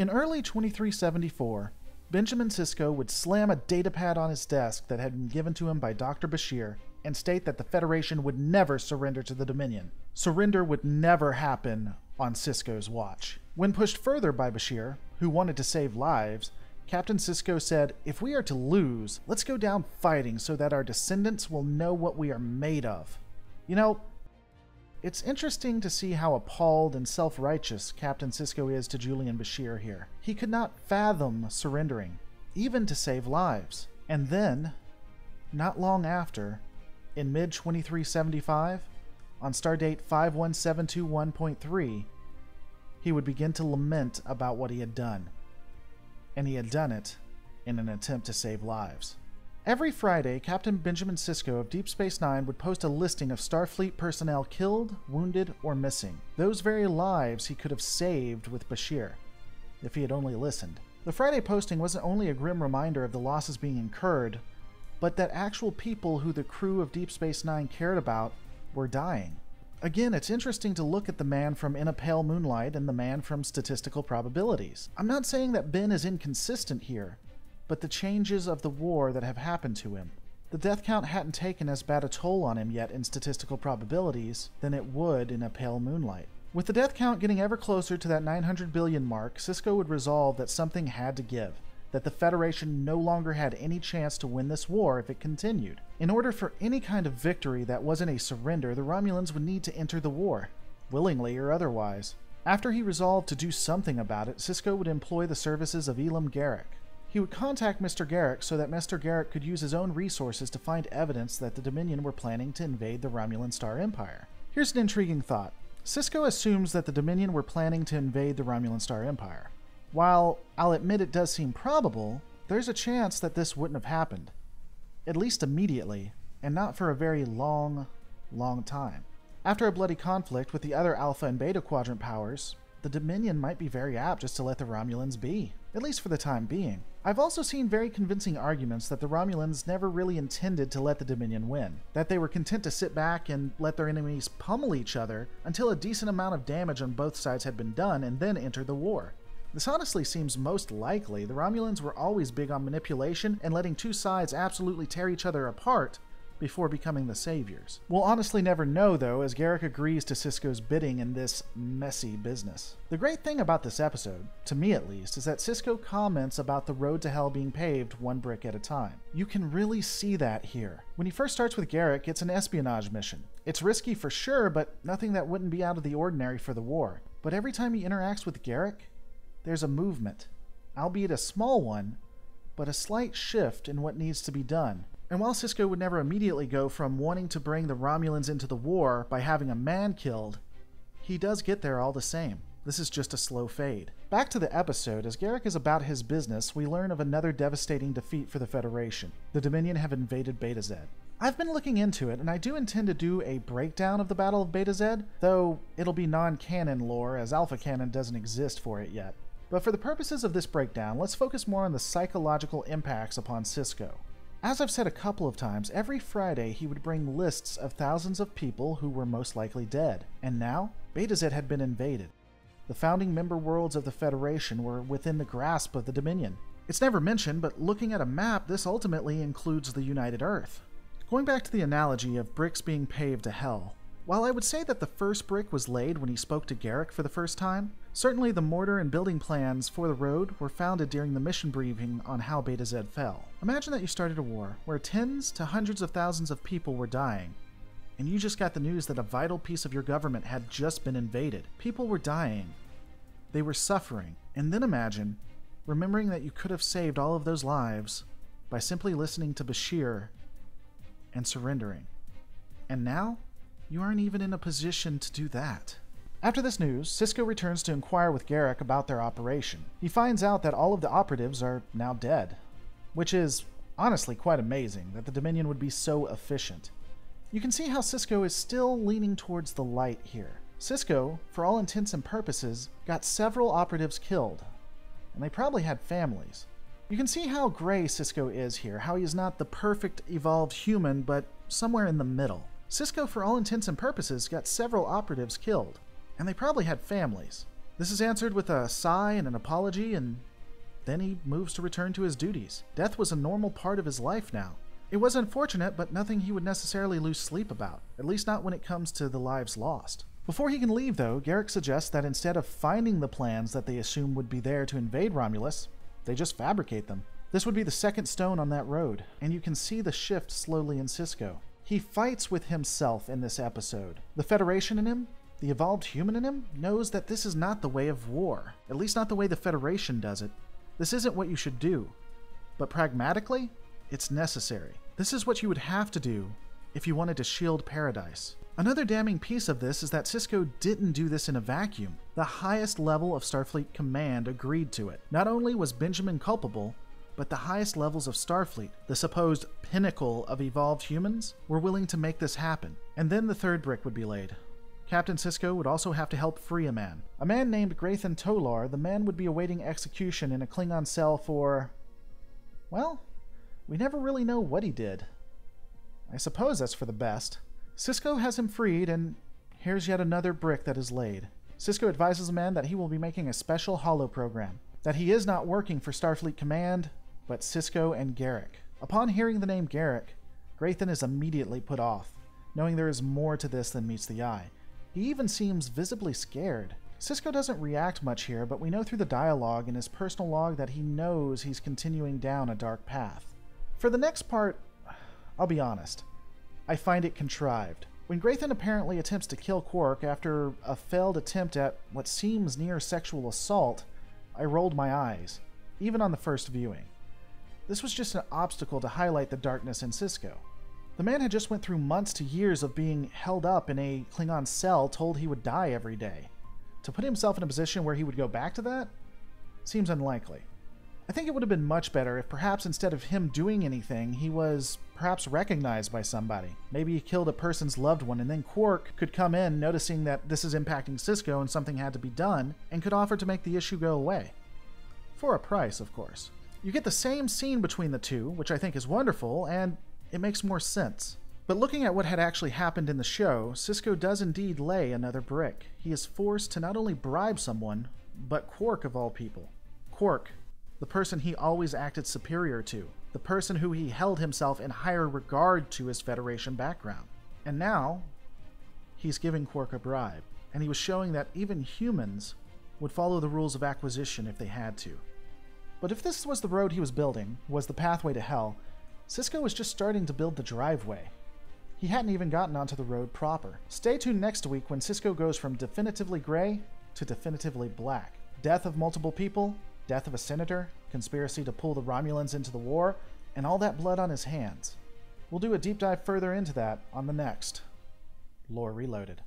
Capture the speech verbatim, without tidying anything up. In early twenty-three seventy-four, Benjamin Sisko would slam a datapad on his desk that had been given to him by Doctor Bashir and state that the Federation would never surrender to the Dominion. Surrender would never happen on Sisko's watch. When pushed further by Bashir, who wanted to save lives, Captain Sisko said, "If we are to lose, let's go down fighting so that our descendants will know what we are made of." You know, it's interesting to see how appalled and self-righteous Captain Sisko is to Julian Bashir here. He could not fathom surrendering, even to save lives. And then, not long after, in mid twenty-three seventy-five, on stardate five one seven two one point three, he would begin to lament about what he had done. And he had done it in an attempt to save lives. Every Friday, Captain Benjamin Sisko of Deep Space Nine would post a listing of Starfleet personnel killed, wounded, or missing. Those very lives he could have saved with Bashir, if he had only listened. The Friday posting wasn't only a grim reminder of the losses being incurred, but that actual people who the crew of Deep Space Nine cared about were dying. Again, it's interesting to look at the man from In a Pale Moonlight and the man from Statistical Probabilities. I'm not saying that Ben is inconsistent here, but the changes of the war that have happened to him. The death count hadn't taken as bad a toll on him yet in Statistical Probabilities than it would in A Pale Moonlight. With the death count getting ever closer to that nine hundred billion mark, Sisko would resolve that something had to give, that the Federation no longer had any chance to win this war if it continued. In order for any kind of victory that wasn't a surrender, the Romulans would need to enter the war, willingly or otherwise. After he resolved to do something about it, Sisko would employ the services of Elim Garak. He would contact Mister Garak so that Mister Garak could use his own resources to find evidence that the Dominion were planning to invade the Romulan Star Empire. Here's an intriguing thought. Sisko assumes that the Dominion were planning to invade the Romulan Star Empire. While I'll admit it does seem probable, there's a chance that this wouldn't have happened, at least immediately, and not for a very long, long time. After a bloody conflict with the other Alpha and Beta Quadrant powers, the Dominion might be very apt just to let the Romulans be, at least for the time being. I've also seen very convincing arguments that the Romulans never really intended to let the Dominion win, that they were content to sit back and let their enemies pummel each other until a decent amount of damage on both sides had been done and then enter the war. This honestly seems most likely. The Romulans were always big on manipulation and letting two sides absolutely tear each other apart before becoming the saviors. We'll honestly never know though, as Garak agrees to Sisko's bidding in this messy business. The great thing about this episode, to me at least, is that Sisko comments about the road to hell being paved one brick at a time. You can really see that here. When he first starts with Garak, it's an espionage mission. It's risky for sure, but nothing that wouldn't be out of the ordinary for the war. But every time he interacts with Garak, there's a movement, albeit a small one, but a slight shift in what needs to be done. And while Sisko would never immediately go from wanting to bring the Romulans into the war by having a man killed, he does get there all the same. This is just a slow fade. Back to the episode, as Garak is about his business, we learn of another devastating defeat for the Federation. The Dominion have invaded Betazed. I've been looking into it, and I do intend to do a breakdown of the Battle of Betazed, though it'll be non-canon lore, as Alpha Canon doesn't exist for it yet. But for the purposes of this breakdown, let's focus more on the psychological impacts upon Sisko. As I've said a couple of times, every Friday he would bring lists of thousands of people who were most likely dead. And now, Betazed had been invaded. The founding member worlds of the Federation were within the grasp of the Dominion. It's never mentioned, but looking at a map, this ultimately includes the United Earth. Going back to the analogy of bricks being paved to hell, while I would say that the first brick was laid when he spoke to Garak for the first time, certainly the mortar and building plans for the road were founded during the mission briefing on how Betazed fell. Imagine that you started a war where tens to hundreds of thousands of people were dying, and you just got the news that a vital piece of your government had just been invaded. People were dying, they were suffering, and then imagine remembering that you could have saved all of those lives by simply listening to Bashir and surrendering. And now, you aren't even in a position to do that. After this news, Sisko returns to inquire with Garak about their operation. He finds out that all of the operatives are now dead, which is honestly quite amazing that the Dominion would be so efficient. You can see how Sisko is still leaning towards the light here. Sisko, for all intents and purposes, got several operatives killed, and they probably had families. You can see how gray Sisko is here, how he is not the perfect evolved human, but somewhere in the middle. Sisko, for all intents and purposes, got several operatives killed, and they probably had families. This is answered with a sigh and an apology, and then he moves to return to his duties. Death was a normal part of his life now. It was unfortunate, but nothing he would necessarily lose sleep about, at least not when it comes to the lives lost. Before he can leave, though, Garak suggests that instead of finding the plans that they assume would be there to invade Romulus, they just fabricate them. This would be the second stone on that road, and you can see the shift slowly in Sisko. He fights with himself in this episode. The Federation in him, the evolved human in him, knows that this is not the way of war, at least not the way the Federation does it. This isn't what you should do, but pragmatically, it's necessary. This is what you would have to do if you wanted to shield Paradise. Another damning piece of this is that Sisko didn't do this in a vacuum. The highest level of Starfleet command agreed to it. Not only was Benjamin culpable, but the highest levels of Starfleet, the supposed pinnacle of evolved humans, were willing to make this happen. And then the third brick would be laid. Captain Sisko would also have to help free a man. A man named Grathan Tolar. The man would be awaiting execution in a Klingon cell for... well, we never really know what he did. I suppose that's for the best. Sisko has him freed, and here's yet another brick that is laid. Sisko advises the man that he will be making a special holo program, that he is not working for Starfleet Command, but Sisko and Garak. Upon hearing the name Garak, Grathan is immediately put off, knowing there is more to this than meets the eye. He even seems visibly scared. Sisko doesn't react much here, but we know through the dialogue in his personal log that he knows he's continuing down a dark path. For the next part, I'll be honest, I find it contrived. When Grathan apparently attempts to kill Quark after a failed attempt at what seems near sexual assault, I rolled my eyes, even on the first viewing. This was just an obstacle to highlight the darkness in Sisko. The man had just went through months to years of being held up in a Klingon cell told he would die every day. To put himself in a position where he would go back to that seems unlikely. I think it would have been much better if perhaps instead of him doing anything, he was perhaps recognized by somebody. Maybe he killed a person's loved one, and then Quark could come in noticing that this is impacting Sisko and something had to be done, and could offer to make the issue go away. For a price, of course. You get the same scene between the two, which I think is wonderful, and it makes more sense. But looking at what had actually happened in the show, Sisko does indeed lay another brick. He is forced to not only bribe someone, but Quark of all people. Quark, the person he always acted superior to, the person who he held himself in higher regard to his Federation background. And now, he's giving Quark a bribe, and he was showing that even humans would follow the rules of acquisition if they had to. But if this was the road he was building, was the pathway to hell, Sisko was just starting to build the driveway. He hadn't even gotten onto the road proper. Stay tuned next week when Sisko goes from definitively gray to definitively black. Death of multiple people, death of a senator, conspiracy to pull the Romulans into the war, and all that blood on his hands. We'll do a deep dive further into that on the next Lore Reloaded.